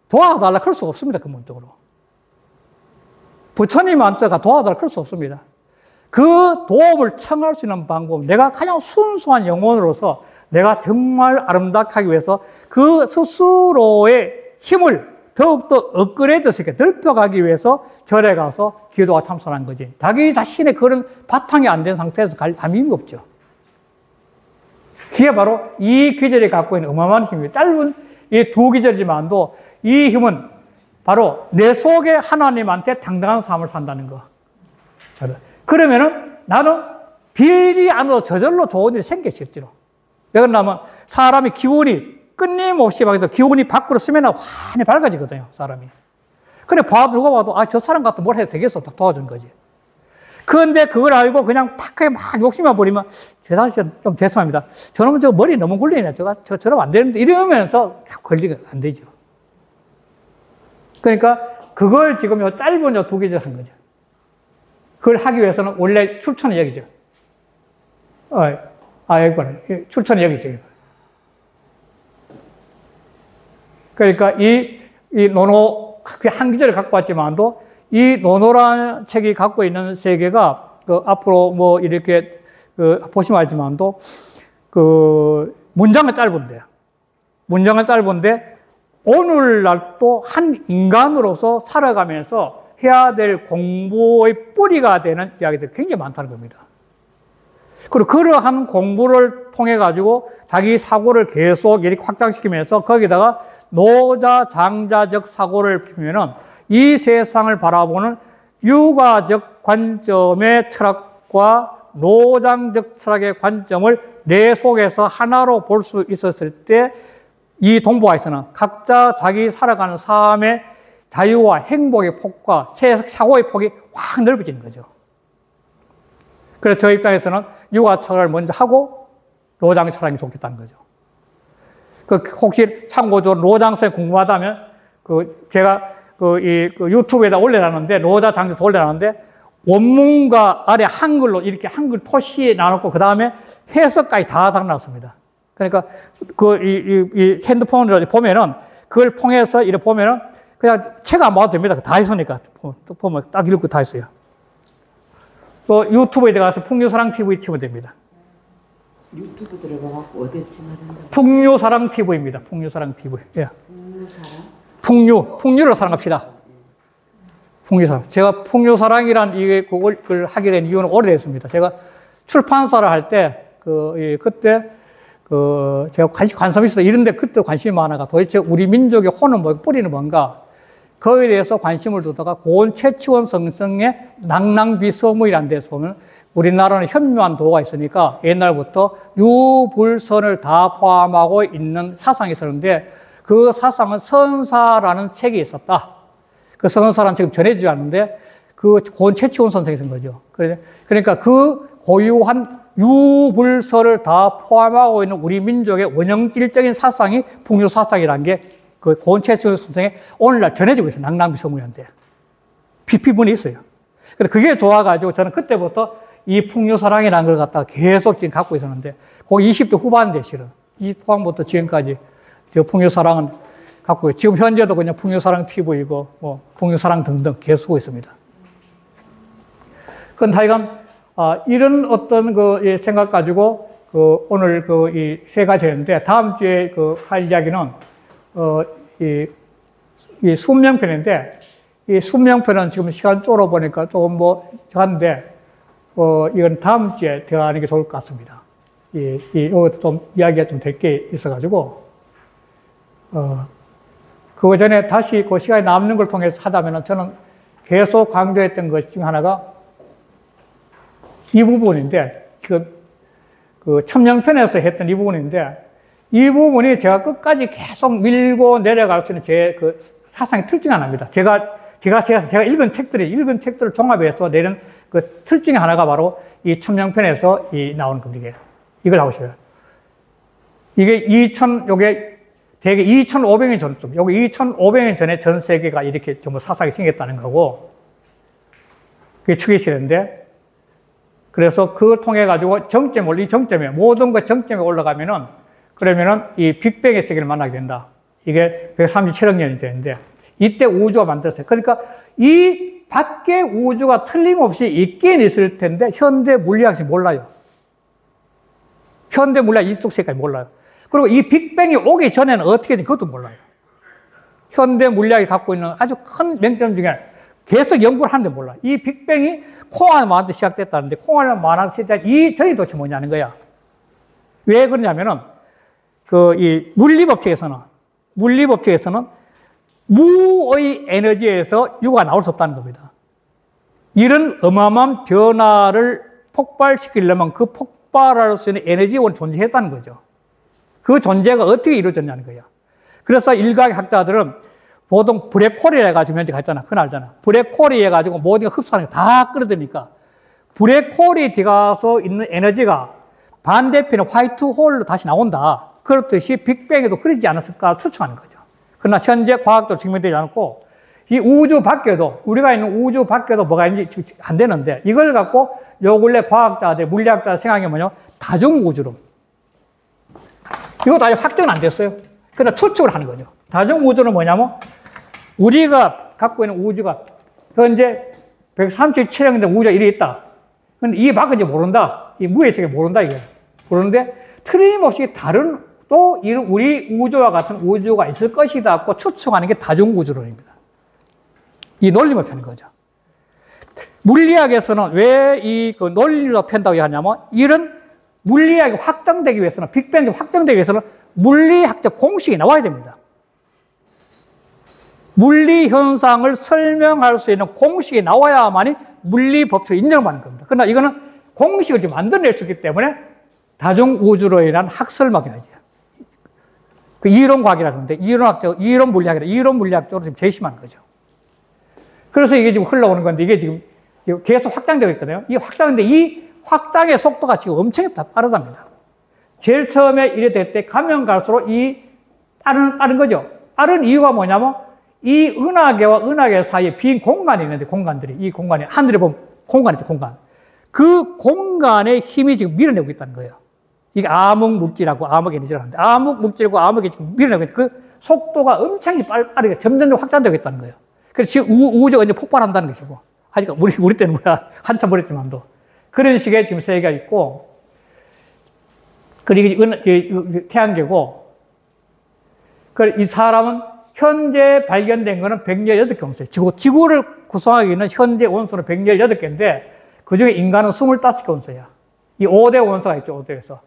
도와달라 그럴 수가 없습니다. 근본적으로. 부처님한테 도와달라 그럴 수 없습니다. 그 도움을 청할 수 있는 방법, 내가 가장 순수한 영혼으로서 내가 정말 아름답게 하기 위해서 그 스스로의 힘을 더욱더 업그레이드 시켜 넓혀가기 위해서 절에 가서 기도가 참선한 거지. 자기 자신의 그런 바탕이 안 된 상태에서 갈 의미가 없죠. 그게 바로 이 기절이 갖고 있는 어마어마한 힘이 짧은 이 두 기절이지만도 이 힘은 바로 내 속에 하나님한테 당당한 삶을 산다는 거. 그러면은 나는 빌지 않아도 저절로 좋은 일이 생겨, 실제로. 왜 그러냐면 사람이 기운이 끊임없이 막 해서 기운이 밖으로 쓰면 환히 밝아지거든요, 사람이. 근데 봐, 누가 봐도, 아, 저 사람 같은 뭘 해도 되겠어. 딱 도와주는 거지. 그런데 그걸 알고 그냥 탁하게 막 욕심만 부리면, 제 사실 좀 죄송합니다. 저놈은 저 머리 너무 굴리네. 저, 저, 저러면 안 되는데. 이러면서 걸리면 안 되죠. 그러니까 그걸 지금 요 짧은 요 두 개절 한 거죠. 그걸 하기 위해서는 원래 출처는 여기죠. 어, 아, 여기구나. 출처는 여기죠. 그러니까 이, 이 노노, 그 한 기절을 갖고 왔지만도 이 노노라는 책이 갖고 있는 세계가 그 앞으로 뭐 이렇게 그 보시면 알지만도 그 문장은 짧은데요. 문장은 짧은데 오늘날 또 한 인간으로서 살아가면서 해야 될 공부의 뿌리가 되는 이야기들이 굉장히 많다는 겁니다. 그리고 그러한 공부를 통해 가지고 자기 사고를 계속 이렇게 확장시키면서 거기다가 노자, 장자적 사고를 피면은 이 세상을 바라보는 유가적 관점의 철학과 노장적 철학의 관점을 내 속에서 하나로 볼 수 있었을 때 이 동부화에서는 각자 자기 살아가는 삶의 자유와 행복의 폭과 사고의 폭이 확 넓어지는 거죠. 그래서 저 입장에서는 유가 철학을 먼저 하고 노장 철학이 좋겠다는 거죠. 그 혹시 참고적으로 노장 철학이 궁금하다면 그 제가 그 이 그 유튜브에다 올려놨는데 노자 장자도 올려놨는데 원문과 아래 한글로 이렇게 한글 표시에 나눴고 그 다음에 해석까지 다 담아놨습니다. 그러니까 그 이 이 핸드폰으로 보면은 그걸 통해서 이렇게 보면은 그냥 책 안 봐도 됩니다. 다 있으니까 보면 딱 읽고 다 있어요. 또 유튜브에 들어가서 풍류사랑티비 치면 됩니다. 유튜브 들어가고 어디에 치면 된다? 풍류사랑티비입니다. 풍류사랑티비. 예. 풍류사랑? 풍류. 풍류를 사랑합시다. 풍류사랑. 제가 풍류사랑이란 이 그걸 하게 된 이유는 오래됐습니다. 제가 출판사를 할 때 그 예, 그때 그 제가 관심 관심이 있어서 이런데 그때 관심이 많아가 도대체 우리 민족의 혼은 뭐 뿌리는 뭔가. 거기에 대해서 관심을 두다가 고온 최치원 성성의 낭낭비서무이라는 데서 보면 우리나라는 현묘한 도가 있으니까 옛날부터 유불선을 다 포함하고 있는 사상이 있었는데 그 사상은 선사라는 책이 있었다. 그 선사라는 책은 전해지지 않는데 그 고온 최치원 선생이 쓴 거죠. 그러니까 그 고유한 유불선을 다 포함하고 있는 우리 민족의 원형질적인 사상이 풍류사상이라는 게 그 고은 최치원 선생의 오늘날 전해지고 있어요. 낭낭비서무이한데 비피분이 있어요. 그래서 그게 좋아가지고 저는 그때부터 이 풍류사랑이라는 걸 갖다가 계속 지금 갖고 있었는데 그 이십 대 후반대 실은 이십 대 후반부터 지금까지 저 풍류사랑은 갖고 있어요. 지금 현재도 그냥 풍류사랑티비이고 뭐 풍류사랑 등등 계속 쓰고 있습니다. 그건 하여간 아, 이런 어떤 그 생각 가지고 그 오늘 그 이 세 가지였는데 다음 주에 그 할 이야기는 어, 이, 이 순명편인데, 이 순명편은 지금 시간 쫄아보니까 조금 뭐, 한데, 어, 이건 다음 주에 대화하는 게 좋을 것 같습니다. 이, 이, 요것도 좀 이야기가 좀 될 게 있어가지고, 어, 그 전에 다시 그 시간이 남는 걸 통해서 하자면 저는 계속 강조했던 것 중 하나가 이 부분인데, 그, 그 천명편에서 했던 이 부분인데, 이 부분이 제가 끝까지 계속 밀고 내려갈 수 있는 제 그 사상의 틀 중에 하나입니다. 제가, 제가, 제가, 제가 읽은 책들이, 읽은 책들을 종합해서 내는 그 틀 중에 하나가 바로 이 천명편에서 이 나오는 겁니다. 이걸 하고 싶어요. 이게 이천, 요게 대개 이천오백 년 전쯤, 여기 이천오백 년 전에 전 세계가 이렇게 전부 사상이 생겼다는 거고, 그게 추계시는데, 그래서 그걸 통해가지고 정점을, 이 정점에, 모든 것 정점에 올라가면은, 그러면은 이 빅뱅의 세계를 만나게 된다. 이게 백삼십칠억 년이 되는데, 이때 우주가 만들었어요. 그러니까 이 밖에 우주가 틀림없이 있긴 있을 텐데, 현대 물리학이 몰라요. 현대 물리학 이쪽세까지 몰라요. 그리고 이 빅뱅이 오기 전에는 어떻게 되는지 그것도 몰라요. 현대 물리학이 갖고 있는 아주 큰 맹점 중에 계속 연구를 하는데 몰라요. 이 빅뱅이 콩알 만화한테 시작됐다는데, 콩알 만화한테 시작된 이 전이 도대체 뭐냐는 거야. 왜 그러냐면은, 그, 이 물리법칙에서는, 물리법칙에서는 무의 에너지에서 유가 나올 수 없다는 겁니다. 이런 어마어마한 변화를 폭발시키려면 그 폭발할 수 있는 에너지원이 존재했다는 거죠. 그 존재가 어떻게 이루어졌냐는 거야. 그래서 일각의 학자들은 보통 블랙홀이라 해가지고 현재 갔잖아. 그건 알잖아. 블랙홀이 해가지고 모든 게 흡수하는 게 다 끌어들이니까 블랙홀이 들어가서 있는 에너지가 반대편의 화이트홀로 다시 나온다. 그렇듯이 빅뱅에도 그러지 않았을까 추측하는 거죠. 그러나 현재 과학적으로 증명되지 않았고, 이 우주 밖에도, 우리가 있는 우주 밖에도 뭐가 있는지 안 되는데, 이걸 갖고 요 근래 과학자들, 물리학자들 생각이 뭐냐, 다중우주론. 이것도 아직 확정은 안 됐어요. 그러나 추측을 하는 거죠. 다중우주는 뭐냐면, 우리가 갖고 있는 우주가 현재 백삼십칠억 년 된 우주가 이래 있다. 근데 이 밖인지 모른다. 이 무의 세계 모른다, 이게. 그런데 틀림없이 다른 또 이런 우리 우주와 같은 우주가 있을 것이다 하고 추측하는 게 다중우주론입니다. 이 논리만 펴는 거죠. 물리학에서는 왜 이 그 논리로 편다고 하냐면, 이런 물리학이 확정되기 위해서는, 빅뱅이 확정되기 위해서는 물리학적 공식이 나와야 됩니다. 물리 현상을 설명할 수 있는 공식이 나와야만이 물리법칙을 인정받는 겁니다. 그러나 이거는 공식을 지금 만들어낼 수 있기 때문에 다중우주로 인한 학설막이 나죠. 그 이론과학이라고 하는데, 이론학적, 이론 물리학이라, 이론 물리학적으로 지금 제시만 거죠. 그래서 이게 지금 흘러오는 건데, 이게 지금 계속 확장되고 있거든요. 이 확장인데, 이 확장의 속도가 지금 엄청 빠르답니다. 제일 처음에 이래 될 때 가면 갈수록 이 빠른, 빠른 거죠. 빠른 이유가 뭐냐면, 이 은하계와 은하계 사이에 빈 공간이 있는데, 공간들이, 이 공간이, 하늘에 보면 공간이 있죠, 공간. 그 공간의 힘이 지금 밀어내고 있다는 거예요. 이게 암흑 물질하고 암흑 에너지라고 하는데, 암흑 물질과 암흑이 지금 밀어내고 있는데, 그 속도가 엄청 빠르게 점점 확장되고 있다는 거예요. 그래서 지금 우주가 이제 폭발한다는 것이고, 아직 우리, 우리 때는 뭐야, 한참 버렸지만도. 그런 식의 지금 세계가 있고, 그리고 태양계고, 이 사람은 현재 발견된 거는 백십팔 개 원소예요. 지구, 지구를 구성하기 위한 현재 원소는 백십팔 개인데, 그 중에 인간은 이십오 개 원소야. 이 오 대 원소가 있죠, 오 대에서.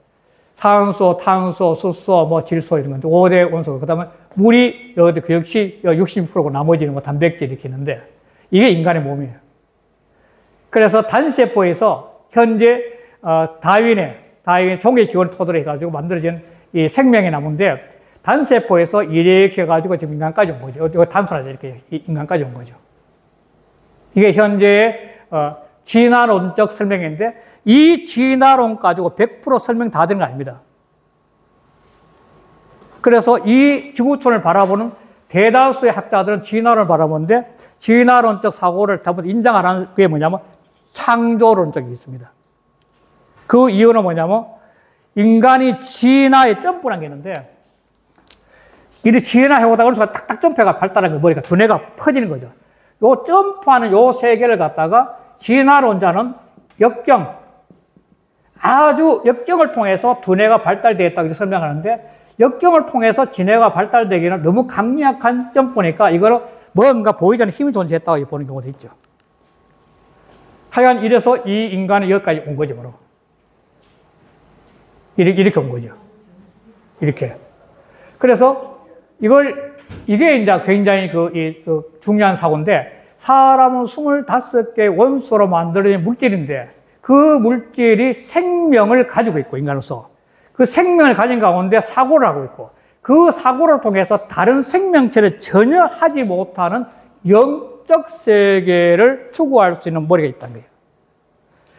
산소, 탄소, 수소, 뭐 질소 이런 건데, 오 대 원소고, 그 다음에 물이 여기 그 역시 육십 퍼센트고 나머지는 뭐 단백질 이렇게 있는데, 이게 인간의 몸이에요. 그래서 단세포에서 현재 다윈의, 다윈의 종의 기원을 토대로 해가지고 만들어진 이 생명의 나무인데, 단세포에서 이렇게 해가지고 지금 인간까지 온 거죠. 이거 단순하죠. 이렇게 인간까지 온 거죠. 이게 현재의 진화론적 설명인데, 이 진화론 가지고 백 퍼센트 설명 다 되는 거 아닙니다. 그래서 이 지구촌을 바라보는 대다수의 학자들은 진화론을 바라보는데, 진화론적 사고를 대부분 인정 안 하는 게 뭐냐면 창조론적이 있습니다. 그 이유는 뭐냐면, 인간이 진화에 점프라는 게 있는데, 이리 진화해오다가 어느 순간 딱딱 점프가 발달한 거, 머리가, 두뇌가 퍼지는 거죠. 요 점프하는 요 세계를 갖다가 진화론자는 역경, 아주 역경을 통해서 두뇌가 발달되었다고 이렇게 설명하는데, 역경을 통해서 진화가 발달되기는 너무 강력한 점프니까 이걸 뭔가 보이지 않는 힘이 존재했다고 보는 경우도 있죠. 하여간 이래서 이 인간은 여기까지 온 거죠, 바로. 이렇게, 이렇게 온 거죠. 이렇게. 그래서 이걸 이게 이제 굉장히 그, 이, 그 중요한 사고인데, 사람은 이십오 개의 원소로 만들어진 물질인데, 그 물질이 생명을 가지고 있고, 인간으로서. 그 생명을 가진 가운데 사고를 하고 있고, 그 사고를 통해서 다른 생명체를 전혀 하지 못하는 영적 세계를 추구할 수 있는 머리가 있다는 거예요.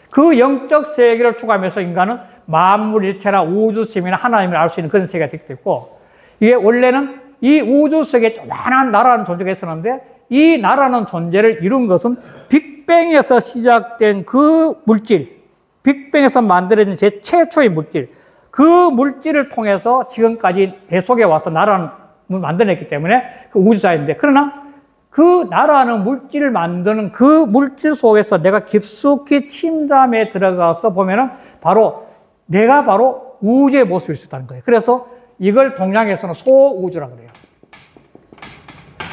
그 영적 세계를 추구하면서 인간은 만물일체나 우주심이나 하나님을 알 수 있는 그런 세계가 되게 됐고, 이게 원래는 이 우주 속에 조그만한 나라는 존재가 있었는데, 이 나라는 존재를 이룬 것은 빅뱅에서 시작된 그 물질, 빅뱅에서 만들어진 제 최초의 물질, 그 물질을 통해서 지금까지 내 속에 와서 나라는 만들어냈기 때문에 그 우주사인데, 그러나 그 나라는 물질을 만드는 그 물질 속에서 내가 깊숙이 침잠에 들어가서 보면은 바로 내가 바로 우주의 모습일 수 있다는 거예요. 그래서 이걸 동양에서는 소우주라고 그래요.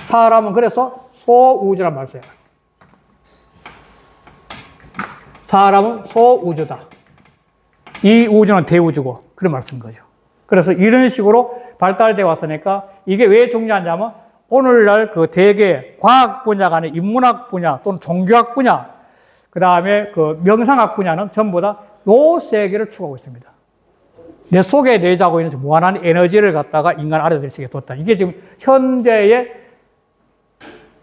사람은 그래서 소우주란 말을 써요. 사람은 소우주다. 이 우주는 대우주고, 그런 말을 쓴 거죠. 그래서 이런 식으로 발달되어 왔으니까 이게 왜 중요하냐면 오늘날 그 대개 과학 분야 간에 인문학 분야 또는 종교학 분야, 그 다음에 그 명상학 분야는 전부 다 요 세계를 추구하고 있습니다. 내 속에 내재하고 있는 무한한 에너지를 갖다가 인간 알아들일 수 있게 뒀다. 이게 지금 현대의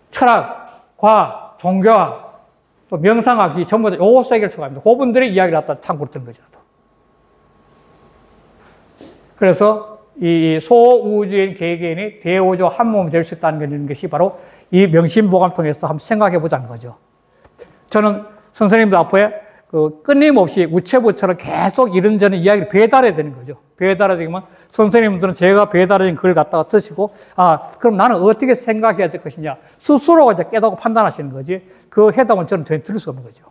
철학, 과학, 종교학, 또 명상학이 전부 다 요 세계를 추구합니다. 그분들의 이야기를 갖다 참고로 듣는 거죠. 그래서 이 소우주인 개개인이 대우주 한 몸이 될 수 있다는 것이 바로 이 명심보감을 통해서 한번 생각해 보자는 거죠. 저는 선생님도 앞에 그 끊임없이 우체부처럼 계속 이런저런 이야기를 배달해야 되는 거죠. 배달해야 되면 선생님들은 제가 배달해진 글을 갖다가 드시고, 아, 그럼 나는 어떻게 생각해야 될 것이냐. 스스로가 이제 깨닫고 판단하시는 거지. 그 해답은 저는 전혀 들을 수 없는 거죠.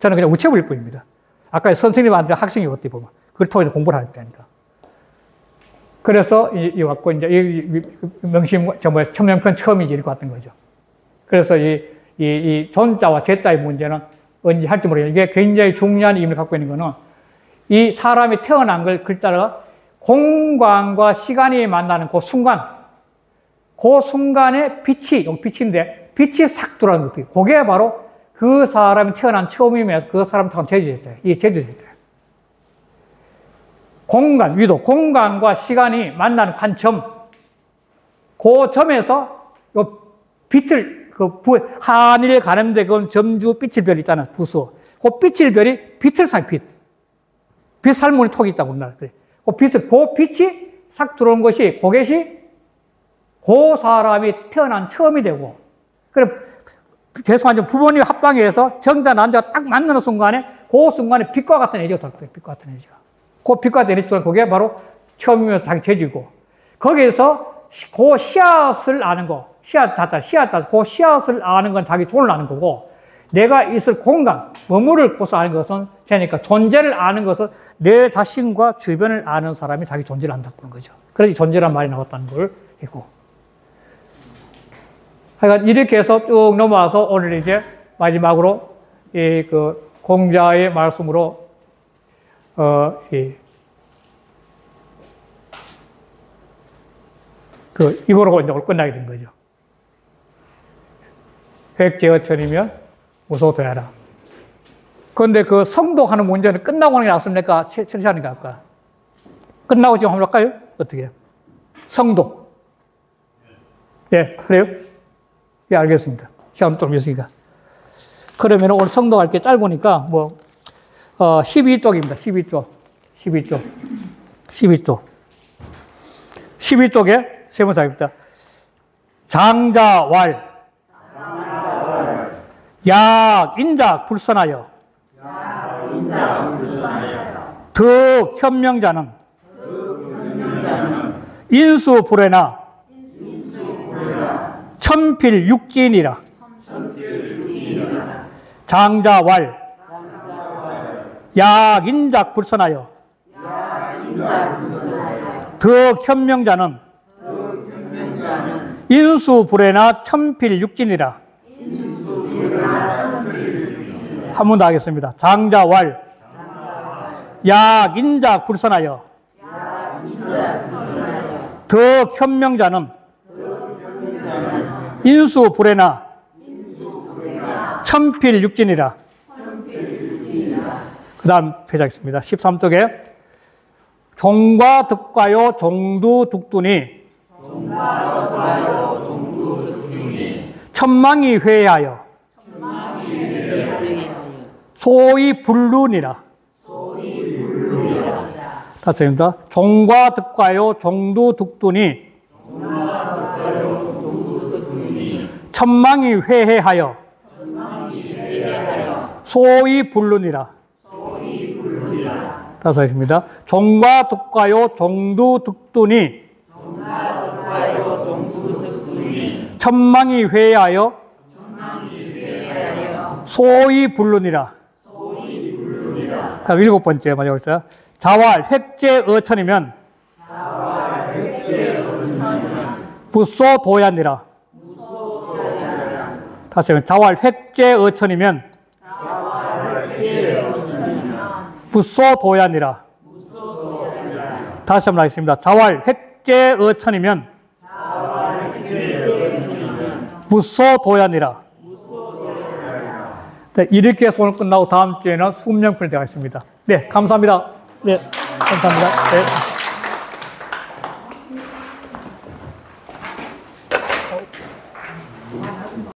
저는 그냥 우체부일 뿐입니다. 아까 선생님한테 학생이 어떻게 보면. 그걸 통해서 공부를 할 때니까. 그래서 이, 이 왔고, 이제 이 명심, 저 뭐야, 천명편 처음이지, 이렇게 왔던 거죠. 그래서 이, 이, 이 존자와 제자의 문제는 언제 할지 모르겠어요. 이게 굉장히 중요한 의미를 갖고 있는 거는 이 사람이 태어난 걸 글자가 공간과 시간이 만나는 그 순간, 그 순간에 빛이, 이건 빛인데 빛이 싹 들어오는 거예요. 그게 바로 그 사람이 태어난 처음이면서 그 사람 태어난 제주제자예요. 이게 제주제자예요. 공간, 위도, 공간과 시간이 만나는 한 점, 그 점에서 요 빛을 그 부, 한일 가늠대 그 점주 빛일별 있잖아, 부수. 그 빛일별이 빛을 사, 빛. 빛 살문이 톡이 있다고 그러나. 그래. 그 빛을, 그 빛이 싹 들어온 것이, 그것이 그 사람이 태어난 처음이 되고. 그래, 죄송하지만 부모님 합방에서 정자, 난자가 딱 만나는 순간에, 그 순간에 빛과 같은 에너지가 돌아요. 빛과 같은 에너지가. 그 빛과 같은 에너지가, 그게 바로 처음이면서 자기 재주고. 거기에서 그 씨앗을 아는 거. 씨앗 자자, 씨앗 자자, 그 씨앗을 아는 건 자기 존을 아는 거고, 내가 있을 공간, 머무를 곳을 아는 것은 쟤니까, 존재를 아는 것은 내 자신과 주변을 아는 사람이 자기 존재를 안다고 보는 거죠. 그래서 존재란 말이 나왔다는 걸 했고. 하여간 이렇게 해서 쭉 넘어와서 오늘 이제 마지막으로 이 그 공자의 말씀으로, 어, 이, 그, 이거로 이제 오늘 끝나게 된 거죠. 백제어천이면 무소도야라. 그런데 그 성독하는 문제는 끝나고 하는 게 낫습니까? 처리하는 게 아까. 끝나고 지금 한번 할까요? 어떻게? 성독. 예, 그래요? 예, 알겠습니다. 시간 좀 있으니까. 그러면 오늘 성독할 게 짧으니까, 뭐, 어, 십이 쪽입니다. 십이 쪽. 십이 쪽. 십이 쪽. 십이 쪽에 세 번째 입니다. 장자왈. 약, 인작, 불선하여. 득, 현명자는. 인수, 불해나. 천필, 육지인이라. 장자왈. 약, 인작, 불선하여. 득, 현명자는. 인수 불해나 천필 육진이라. 한 번 더 하겠습니다. 장자왈. 약 인작 불선하여. 득 현명자는. 인수 불해나 천필 육진이라. 그 다음 회작입니다. 십삼 쪽에 종과 득과요 종두 득두니 천망이 회하여 소위 불륜이라. 다시 합니다. 종과 득과요 종두 득두니 천망이 회해하여 소위 불륜이라. 다시 하십니다. 종과 득과요 종두 득두니 천망이 회하여 소위 불륜이라. 그럼 일곱 번째 마지막 있어요. 자활 획제 어천이면 부소 도야니라. 다시 하면 자활 획제 어천이면 부소 도야니라. 다시 한번 하겠습니다. 자활 획제 어천이면 부소 도야니라. 네, 이렇게 해서 오늘 끝나고 다음 주에는 숙명편이 되겠습니다. 네, 감사합니다. 네, 감사합니다. 네.